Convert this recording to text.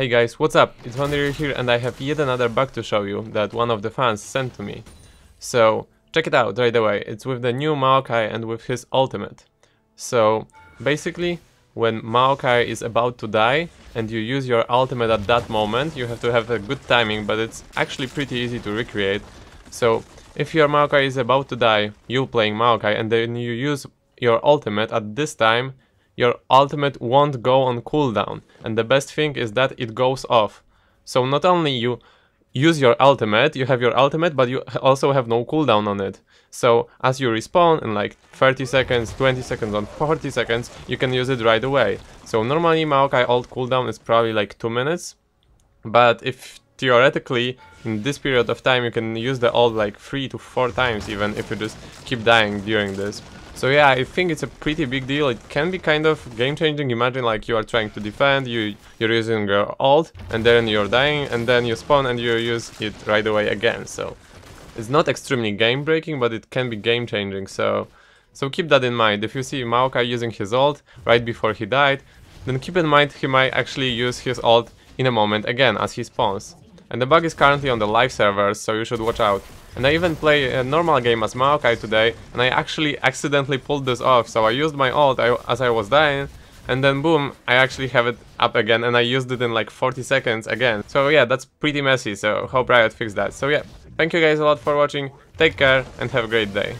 Hey guys, what's up? It's Vandiril here and I have yet another bug to show you that one of the fans sent to me. So check it out right away. It's with the new Maokai and with his ultimate. So basically when Maokai is about to die and you use your ultimate at that moment, you have to have a good timing, but it's actually pretty easy to recreate. So if your Maokai is about to die, you playing Maokai, and then you use your ultimate at this time, your ultimate won't go on cooldown, and the best thing is that it goes off. So not only you use your ultimate, you have your ultimate, but you also have no cooldown on it. So as you respawn in like 30 seconds, 20 seconds, on 40 seconds, you can use it right away. So normally Maokai ult cooldown is probably like 2 minutes, but if theoretically in this period of time you can use the ult like 3 to 4 times even if you just keep dying during this. So yeah, I think it's a pretty big deal. It can be kind of game-changing. Imagine like you are trying to defend, you're using your ult, and then you're dying, and then you spawn and you use it right away again. So it's not extremely game-breaking, but it can be game-changing. So keep that in mind. If you see Maokai using his ult right before he died, then keep in mind he might actually use his ult in a moment again as he spawns. And the bug is currently on the live servers, so you should watch out. And I even play a normal game as Maokai today, and I actually accidentally pulled this off. So I used my ult as I was dying, and then boom, I actually have it up again, and I used it in like 40 seconds again. So yeah, that's pretty messy, so hope Riot fixed that. So yeah, thank you guys a lot for watching, take care, and have a great day.